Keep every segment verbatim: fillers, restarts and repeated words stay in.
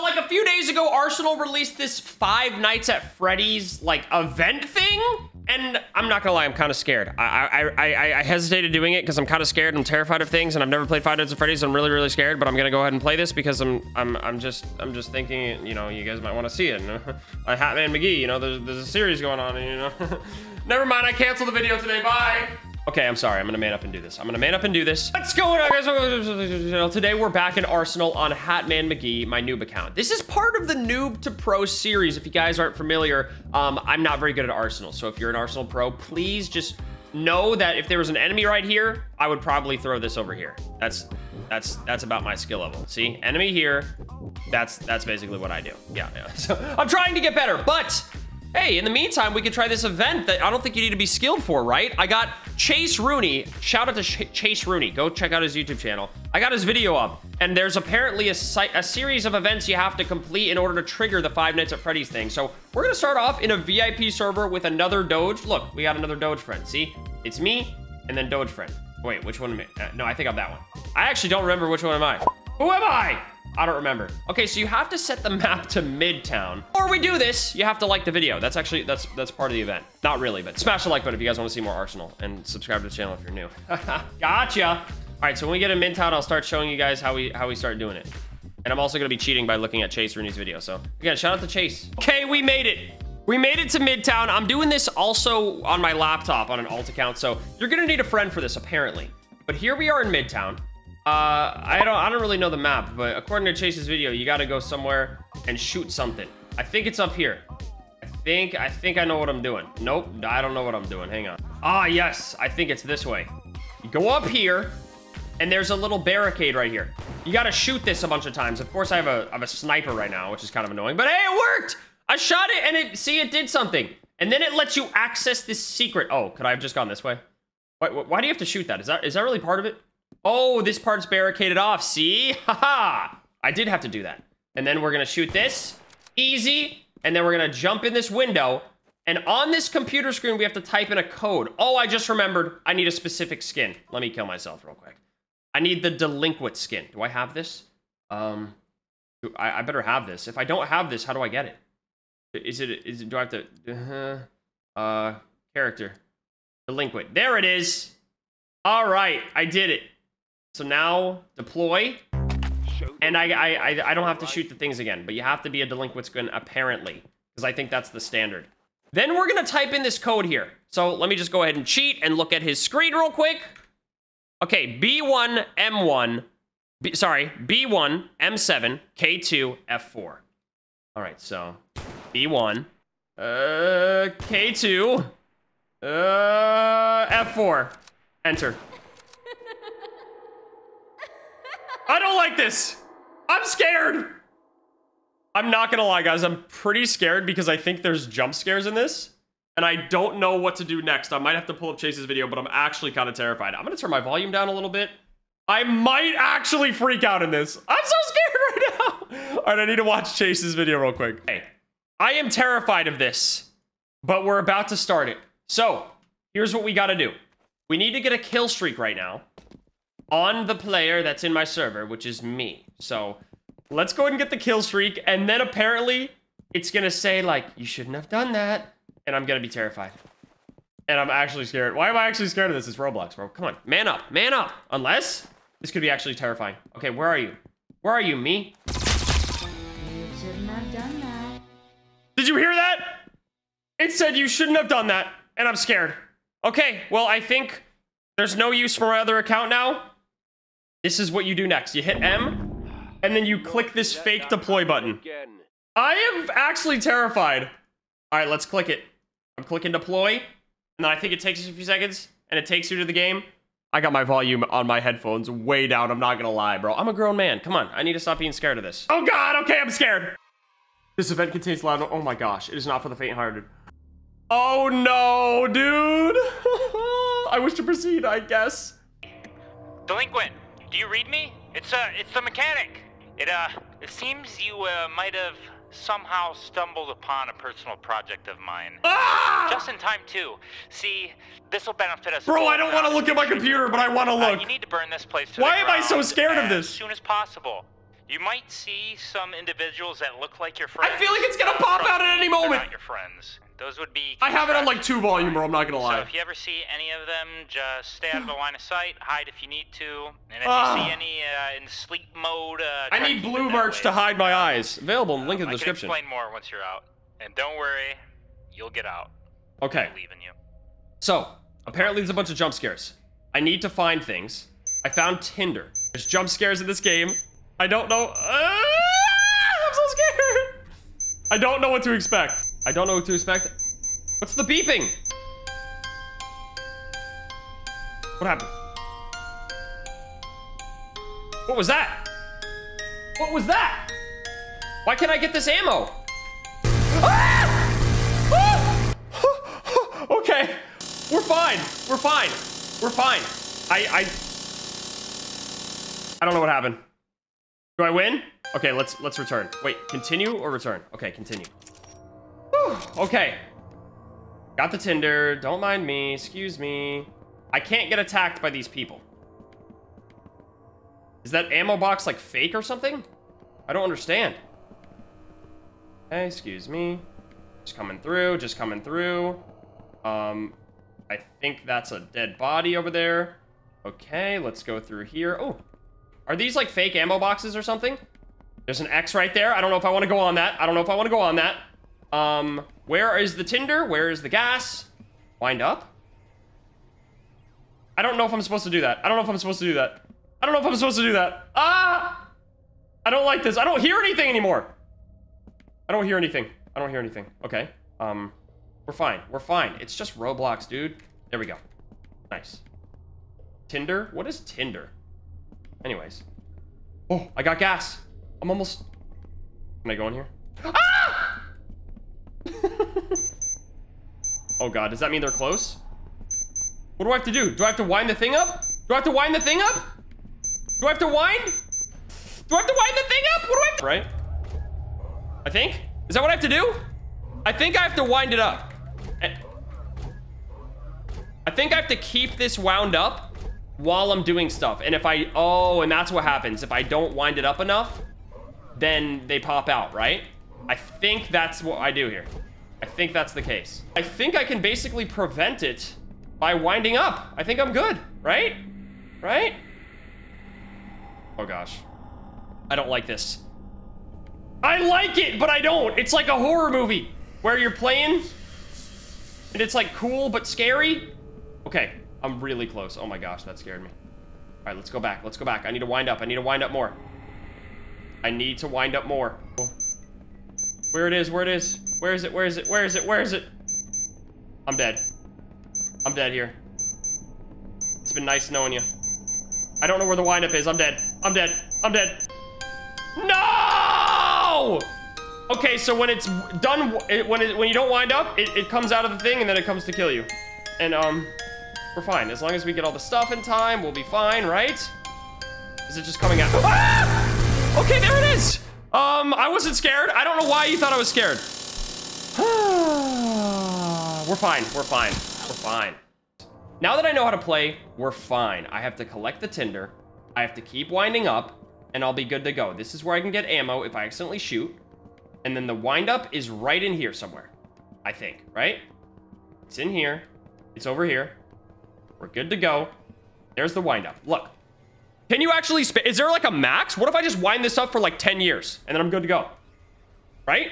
Like a few days ago, Arsenal released this Five Nights at Freddy's like event thing, and I'm not gonna lie, I'm kind of scared. I I I I hesitated doing it because I'm kind of scared. I'm terrified of things, and I've never played Five Nights at Freddy's. So I'm really really scared, but I'm gonna go ahead and play this because I'm I'm I'm just I'm just thinking, you know, you guys might want to see it. Like Hatman McGee, you know, there's there's a series going on, and you know, never mind. I canceled the video today. Bye. Okay, I'm sorry. I'm gonna man up and do this. I'm gonna man up and do this. What's going on, guys? Today we're back in Arsenal on Hatman McGee, my noob account. This is part of the noob to pro series. If you guys aren't familiar, um, I'm not very good at Arsenal. So if you're an Arsenal pro, please just know that if there was an enemy right here, I would probably throw this over here. That's that's that's about my skill level. See, enemy here. That's that's basically what I do. Yeah, yeah. So I'm trying to get better, but. Hey, in the meantime, we could try this event that I don't think you need to be skilled for, right? I got Chase Rooney. Shout out to Ch Chase Rooney. Go check out his YouTube channel. I got his video up, and there's apparently a, si a series of events you have to complete in order to trigger the Five Nights at Freddy's thing. So we're going to start off in a V I P server with another Doge. Look, we got another Doge friend. See? It's me and then Doge friend. Wait, which one am I? Uh, no, I think I'm that one. I actually don't remember which one am I. Who am I? I don't remember. Okay, so you have to set the map to Midtown. Before we do this, you have to like the video. That's actually, that's that's part of the event. Not really, but smash the like button if you guys want to see more Arsenal, and subscribe to the channel if you're new. Gotcha. All right, so when we get in Midtown, I'll start showing you guys how we how we start doing it. And I'm also going to be cheating by looking at Chase Rooney's video. So again, shout out to Chase. Okay, we made it. We made it to Midtown. I'm doing this also on my laptop on an alt account. So you're going to need a friend for this, apparently. But here we are in Midtown. Uh, I don't I don't really know the map, but according to Chase's video, you gotta go somewhere and shoot something. I think it's up here. I think, I think I know what I'm doing. Nope, I don't know what I'm doing. Hang on. Ah, yes, I think it's this way. You go up here, and there's a little barricade right here. You gotta shoot this a bunch of times. Of course, I have a, I have a sniper right now, which is kind of annoying, but hey, it worked! I shot it, and it, see, it did something. And then it lets you access this secret. Oh, could I have just gone this way? Why, why do you have to shoot that? Is that, is that really part of it? Oh, this part's barricaded off. See? Haha. I did have to do that. And then we're going to shoot this. Easy. And then we're going to jump in this window. And on this computer screen, we have to type in a code. Oh, I just remembered. I need a specific skin. Let me kill myself real quick. I need the Delinquent skin. Do I have this? Um, I, I better have this. If I don't have this, how do I get it? Is it, is it, do I have to, uh, uh character. Delinquent. There it is. All right. I did it. So now deploy, and I, I I don't have to shoot the things again, but you have to be a Delinquent skin apparently, because I think that's the standard. Then we're gonna type in this code here. So let me just go ahead and cheat and look at his screen real quick. Okay, B one M one, B, sorry, B one M seven K two F four. All right, so B one, uh, K two, uh, F four, enter. I don't like this. I'm scared. I'm not gonna lie, guys. I'm pretty scared because I think there's jump scares in this, and I don't know what to do next. I might have to pull up Chase's video, but I'm actually kind of terrified. I'm gonna turn my volume down a little bit. I might actually freak out in this. I'm so scared right now. All right, I need to watch Chase's video real quick. Hey, I am terrified of this, but we're about to start it. So here's what we gotta do. We need to get a kill streak right now on the player that's in my server, which is me. So let's go ahead and get the kill streak, and then apparently it's gonna say like, you shouldn't have done that, and I'm gonna be terrified, and I'm actually scared. Why am I actually scared of this? It's Roblox, bro. Come on, man up, man up. Unless this could be actually terrifying. Okay, where are you? Where are you, me? You shouldn't have done that. Did you hear that? It said you shouldn't have done that, and I'm scared. Okay, well, I think there's no use for my other account now. This is what you do next. You hit M, and then you click this fake deploy button. I am actually terrified. All right, let's click it. I'm clicking deploy, and then I think it takes a few seconds, and it takes you to the game. I got my volume on my headphones way down. I'm not gonna lie, bro. I'm a grown man. Come on, I need to stop being scared of this. Oh God, okay, I'm scared. This event contains loud, oh my gosh, it is not for the faint-hearted. Oh no, dude. I wish to proceed, I guess. Delinquent. Do you read me? It's uh, it's the mechanic. It uh, it seems you uh, might have somehow stumbled upon a personal project of mine. Ah! Just in time too. See, this will benefit us. Bro, I don't want to look at my computer, but I want to look. Uh, you need to burn this place to the ground. Why am I so scared of this? As soon as possible. You might see some individuals that look like your friends. I feel like it's gonna pop out at any moment. Not your friends. Those would be. I have it on like two volume, bro. I'm not gonna lie. So if you ever see any of them, just stay out of the line of sight. Hide if you need to. And if uh, you see any uh, in sleep mode, uh, I need blue merch to hide my eyes. Available in the link um, in the I description. Can explain more once you're out. And don't worry, you'll get out. Okay. I believe in you. So apparently there's a bunch of jump scares. I need to find things. I found Tinder. There's jump scares in this game. I don't know. Uh, I'm so scared. I don't know what to expect. I don't know what to expect. What's the beeping? What happened? What was that? What was that? Why can't I get this ammo? Ah! Ah! Okay. We're fine. We're fine. We're fine. I, I, I don't know what happened. Do I win? Okay, let's let's return. Wait, continue or return? Okay, continue. Whew, okay. Got the Tinder. Don't mind me. Excuse me. I can't get attacked by these people. Is that ammo box like fake or something? I don't understand. Hey, excuse me. Just coming through. Just coming through. Um, I think that's a dead body over there. Okay, let's go through here. Oh. Are these like fake ammo boxes or something? There's an X right there. I don't know if I want to go on that. I don't know if I want to go on that. Um, where is the Tinder? Where is the gas? Wind up? I don't know if I'm supposed to do that. I don't know if I'm supposed to do that. I don't know if I'm supposed to do that. Ah! I don't like this. I don't hear anything anymore. I don't hear anything. I don't hear anything. Okay. Um, we're fine. We're fine. It's just Roblox, dude. There we go. Nice. Tinder? What is Tinder? Anyways. Oh, I got gas. I'm almost... Can I go in here? Ah! Oh, God. Does that mean they're close? What do I have to do? Do I have to wind the thing up? Do I have to wind the thing up? Do I have to wind? Do I have to wind the thing up? What do I have to... Right? I think? Is that what I have to do? I think I have to wind it up. I think I have to keep this wound up while I'm doing stuff. And if I, oh, and that's what happens. If I don't wind it up enough, then they pop out, right? I think that's what I do here. I think that's the case. I think I can basically prevent it by winding up. I think I'm good, right? Right? Oh gosh. I don't like this. I like it, but I don't. It's like a horror movie where you're playing and it's like cool, but scary. Okay. I'm really close. Oh my gosh, that scared me. All right, let's go back. Let's go back. I need to wind up. I need to wind up more. I need to wind up more. Where it is, where it is. Where is it, where is it, where is it, where is it? I'm dead. I'm dead here. It's been nice knowing you. I don't know where the wind up is. I'm dead. I'm dead. I'm dead. No! Okay, so when it's done, it, when, it, when you don't wind up, it, it comes out of the thing and then it comes to kill you. And, um... we're fine. As long as we get all the stuff in time, we'll be fine, right? Is it just coming out? Ah! Okay, there it is. Um, I wasn't scared. I don't know why you thought I was scared. We're fine. We're fine. We're fine. Now that I know how to play, we're fine. I have to collect the Tinder. I have to keep winding up, and I'll be good to go. This is where I can get ammo if I accidentally shoot. And then the wind up is right in here somewhere, I think, right? It's in here. It's over here. We're good to go. There's the wind up. Look, can you actually spin? Is there like a max? What if I just wind this up for like ten years and then I'm good to go, right?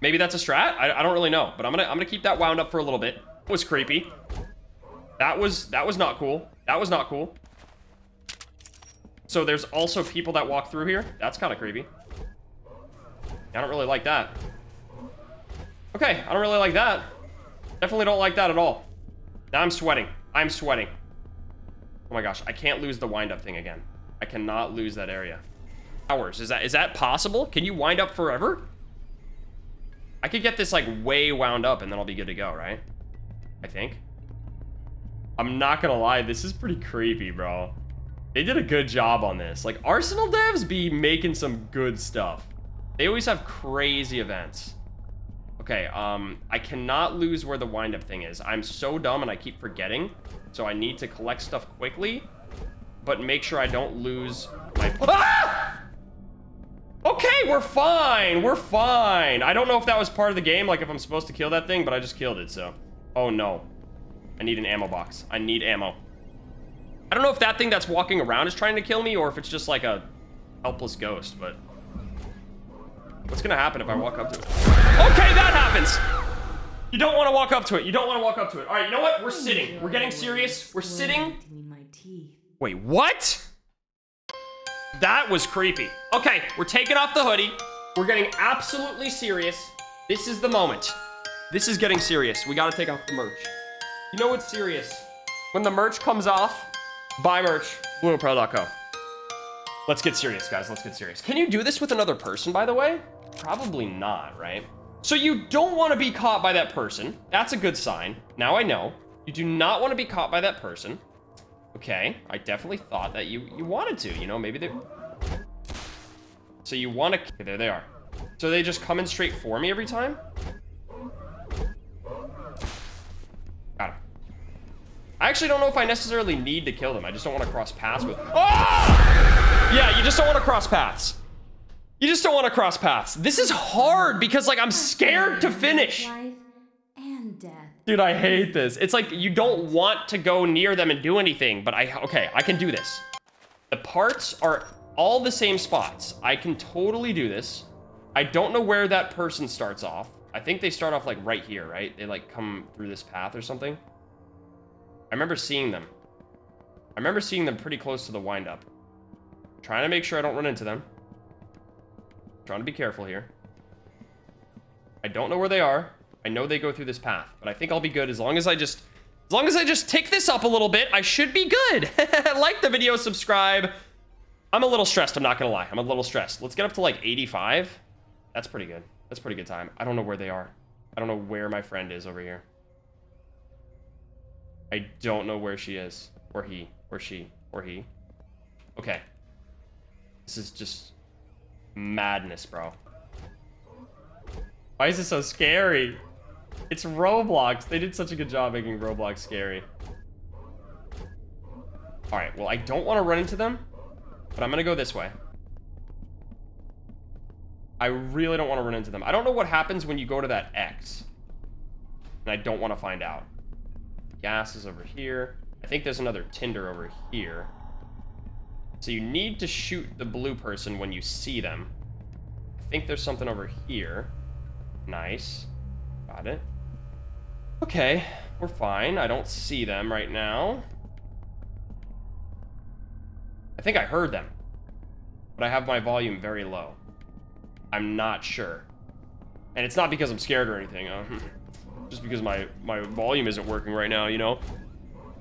Maybe that's a strat. I, I don't really know, but I'm gonna I'm gonna keep that wound up for a little bit. It was creepy. That was that was not cool. That was not cool. So there's also people that walk through here. That's kind of creepy. I don't really like that. Okay, I don't really like that. Definitely don't like that at all. Now I'm sweating. I'm sweating. Oh my gosh, I can't lose the wind up thing again. I cannot lose that area. Hours, is that is that possible? Can you wind up forever? I could get this like way wound up and then I'll be good to go, right? I think. I'm not gonna lie, this is pretty creepy, bro. They did a good job on this. Like Arsenal devs be making some good stuff. They always have crazy events. Okay, um, I cannot lose where the wind-up thing is. I'm so dumb and I keep forgetting, so I need to collect stuff quickly, but make sure I don't lose my... Ah! Okay, we're fine. We're fine. I don't know if that was part of the game, like if I'm supposed to kill that thing, but I just killed it, so. Oh no. I need an ammo box. I need ammo. I don't know if that thing that's walking around is trying to kill me or if it's just like a helpless ghost, but. What's gonna happen if I walk up to it? Okay, that happens. You don't want to walk up to it. You don't want to walk up to it. All right, you know what? We're sitting. We're getting serious. We're sitting. Wait, what? That was creepy. Okay, we're taking off the hoodie. We're getting absolutely serious. This is the moment. This is getting serious. We got to take off the merch. You know what's serious? When the merch comes off, buy merch. blue apparel dot co. Let's get serious, guys. Let's get serious. Can you do this with another person, by the way? Probably not, right? So you don't want to be caught by that person. That's a good sign. Now I know. You do not want to be caught by that person. Okay, I definitely thought that you, you wanted to, you know, maybe they... So you want to... Okay, there they are. So they just come in straight for me every time? Got him. I actually don't know if I necessarily need to kill them. I just don't want to cross paths with... Oh! Yeah, you just don't want to cross paths. You just don't want to cross paths. This is hard because, like, I'm scared to finish. Life and death. Dude, I hate this. It's like you don't want to go near them and do anything, but I, okay, I can do this. The parts are all the same spots. I can totally do this. I don't know where that person starts off. I think they start off, like, right here, right? They, like, come through this path or something. I remember seeing them. I remember seeing them pretty close to the wind-up. Trying to make sure I don't run into them. Trying to be careful here. I don't know where they are. I know they go through this path, but I think I'll be good as long as I just, as long as I just tick this up a little bit, I should be good. Like the video, subscribe. I'm a little stressed, I'm not gonna lie. I'm a little stressed. Let's get up to like eighty-five. That's pretty good. That's pretty good time. I don't know where they are. I don't know where my friend is over here. I don't know where she is, or he, or she, or he. Okay. This is just... madness, bro. Why is it so scary? It's Roblox. They did such a good job making Roblox scary. All right, well, I don't want to run into them, but I'm gonna go this way. I really don't want to run into them. I don't know what happens when you go to that X, and I don't want to find out. Gas is over here. I think there's another Tinder over here. So you need to shoot the blue person when you see them. I think there's something over here. Nice. Got it. Okay, we're fine. I don't see them right now. I think I heard them. But I have my volume very low. I'm not sure. And it's not because I'm scared or anything. Uh, just because my, my volume isn't working right now, you know?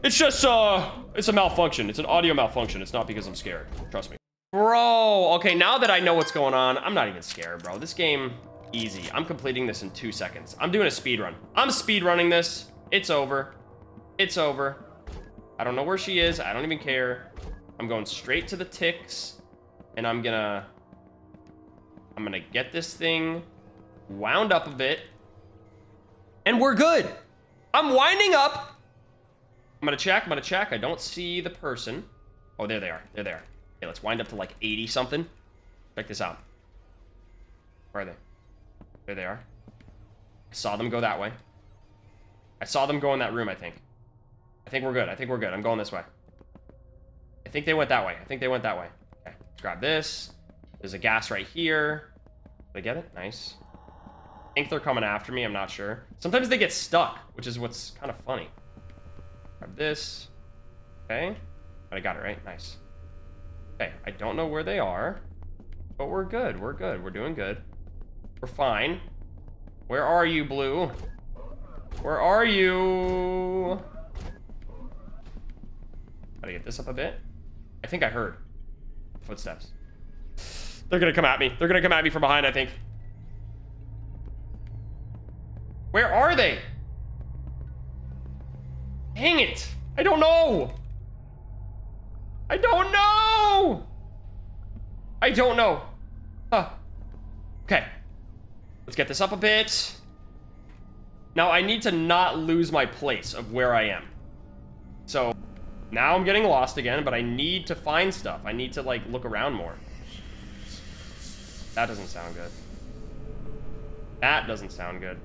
It's just, uh, it's a malfunction. It's an audio malfunction. It's not because I'm scared. Trust me. Bro, okay, now that I know what's going on, I'm not even scared, bro. This game, easy. I'm completing this in two seconds. I'm doing a speed run. I'm speed running this. It's over. It's over. I don't know where she is. I don't even care. I'm going straight to the ticks, and I'm gonna... I'm gonna get this thing wound up a bit, and we're good. I'm winding up. I'm gonna check, I'm gonna check. I don't see the person. Oh, there they are, there they are. Okay, let's wind up to like eighty something. Check this out. Where are they? There they are. I saw them go that way. I saw them go in that room, I think. I think we're good, I think we're good. I'm going this way. I think they went that way, I think they went that way. Okay, let's grab this. There's a gas right here. Did I get it? Nice. I think they're coming after me, I'm not sure. Sometimes they get stuck, which is what's kind of funny. Grab this. Okay. But I got it, right? Nice. Okay. I don't know where they are, but we're good. We're good. We're doing good. We're fine. Where are you, Blue? Where are you? Gotta get this up a bit. I think I heard footsteps. They're gonna come at me. They're gonna come at me from behind, I think. Where are they? Dang it! I don't know! I don't know! I don't know. Huh. Okay. Let's get this up a bit. Now I need to not lose my place of where I am. So, now I'm getting lost again, but I need to find stuff. I need to, like, look around more. That doesn't sound good. That doesn't sound good.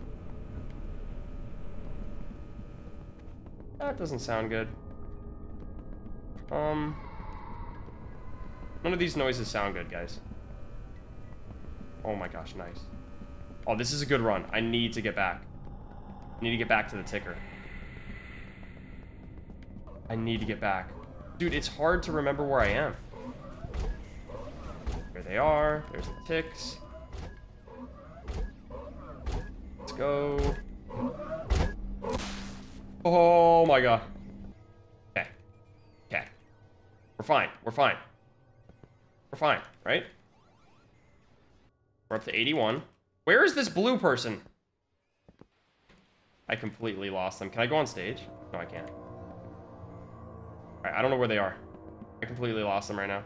That doesn't sound good. Um... None of these noises sound good, guys. Oh my gosh, nice. Oh, this is a good run. I need to get back. I need to get back to the ticker. I need to get back. Dude, it's hard to remember where I am. There they are. There's the ticks. Let's go. Oh my god. Okay. Okay. We're fine. We're fine. We're fine, right? We're up to eighty-one. Where is this blue person? I completely lost them. Can I go on stage? No, I can't. Alright, I don't know where they are. I completely lost them right now.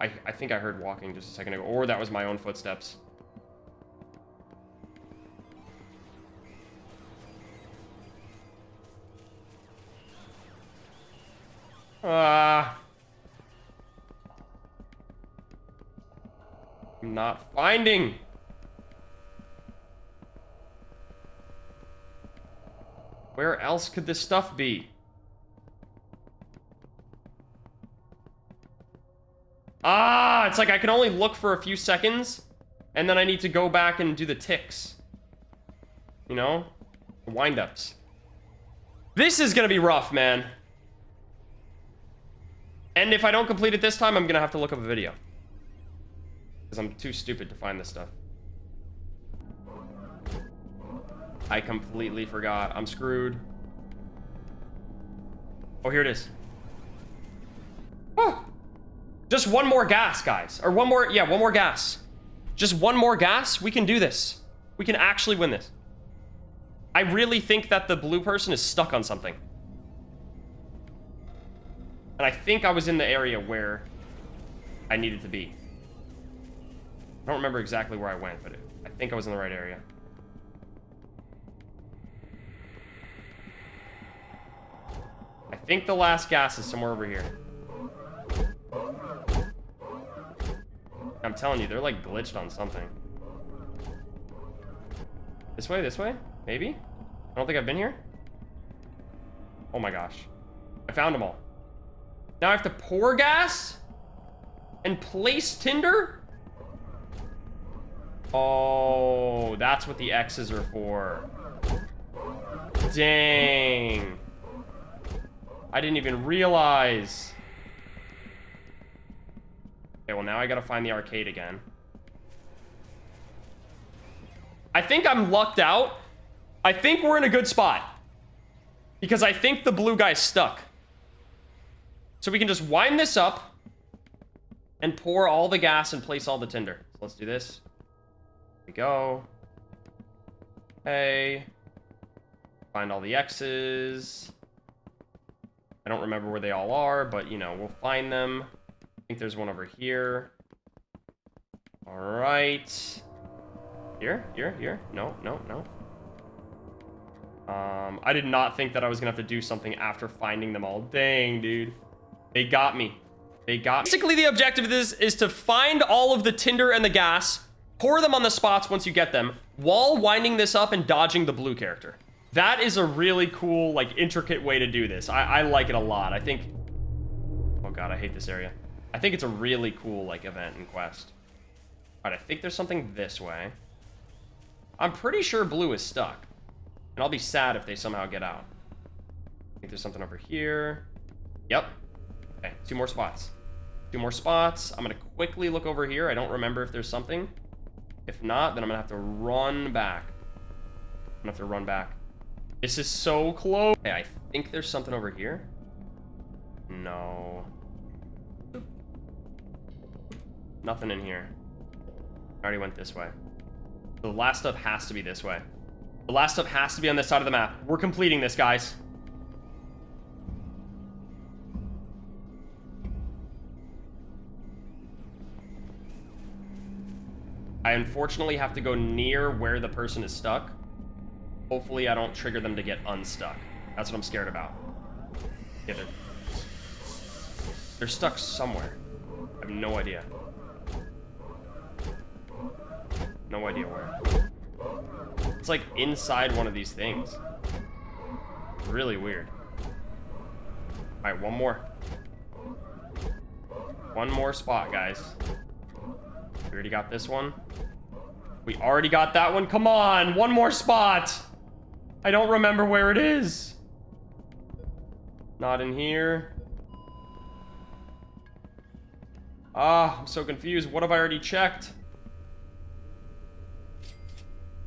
I, I think I heard walking just a second ago. Or that was my own footsteps. Ah... Uh... I'm not finding. Where else could this stuff be? Ah, it's like I can only look for a few seconds, and then I need to go back and do the ticks. You know? The wind-ups. This is gonna be rough, man. And if I don't complete it this time, I'm gonna have to look up a video. Because I'm too stupid to find this stuff. I completely forgot. I'm screwed. Oh, here it is. Oh! Just one more gas, guys. Or one more... Yeah, one more gas. Just one more gas. We can do this. We can actually win this. I really think that the blue person is stuck on something. And I think I was in the area where I needed to be. I don't remember exactly where I went, but it, I think I was in the right area. I think the last gas is somewhere over here. I'm telling you, they're like glitched on something. This way, this way? Maybe? I don't think I've been here. Oh my gosh. I found them all. Now I have to pour gas? And place tinder? Oh, that's what the X's are for. Dang. I didn't even realize. Okay, well now I gotta find the arcade again. I think I'm lucked out. I think we're in a good spot. Because I think the blue guy's stuck. So we can just wind this up and pour all the gas and place all the tinder. So let's do this. We go. Hey. Okay. Find all the X's. I don't remember where they all are, but you know, we'll find them. I think there's one over here. Alright. Here, here, here. No, no, no. Um, I did not think that I was gonna have to do something after finding them all. Dang, dude. They got me. They got me. Basically, the objective of this is to find all of the tinder and the gas. Pour them on the spots once you get them, while winding this up and dodging the blue character. That is a really cool, like, intricate way to do this. I, I like it a lot. I think... Oh god, I hate this area. I think it's a really cool, like, event and quest. Alright, I think there's something this way. I'm pretty sure blue is stuck. And I'll be sad if they somehow get out. I think there's something over here. Yep. Okay, two more spots. Two more spots. I'm gonna quickly look over here. I don't remember if there's something. If not, then I'm gonna have to run back. I'm gonna have to run back. This is so close. Okay, I think there's something over here. No. Nothing in here. I already went this way. The last stuff has to be this way. The last stuff has to be on this side of the map. We're completing this, guys. I unfortunately have to go near where the person is stuck. Hopefully I don't trigger them to get unstuck. That's what I'm scared about. Yeah, they're, they're stuck somewhere. I have no idea. No idea where. It's like inside one of these things. Really weird. Alright, one more. One more spot, guys. We already got this one. We already got that one. Come on, one more spot. I don't remember where it is. Not in here. Ah, I'm so confused. What have I already checked?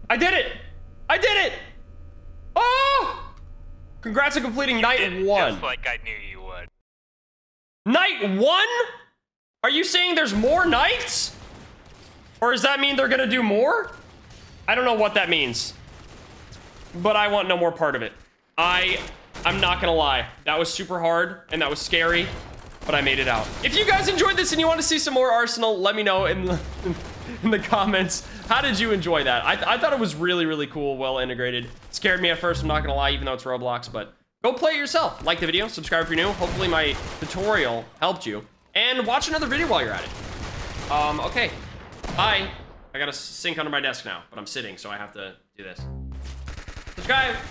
I did it! I did it! Oh! Congrats on completing night one. Just like I knew you would. Night one? Are you saying there's more nights? Or does that mean they're gonna do more? I don't know what that means. But I want no more part of it. I... I'm not gonna lie, that was super hard and that was scary, but I made it out. If you guys enjoyed this and you want to see some more Arsenal, let me know in the, in the comments. How did you enjoy that? I, th I thought it was really, really cool, well integrated. It scared me at first, I'm not gonna lie, even though it's Roblox, but go play it yourself. Like the video, subscribe if you're new. Hopefully my tutorial helped you. And watch another video while you're at it. Um, okay, bye. I got a sink under my desk now, but I'm sitting, so I have to do this. Subscribe.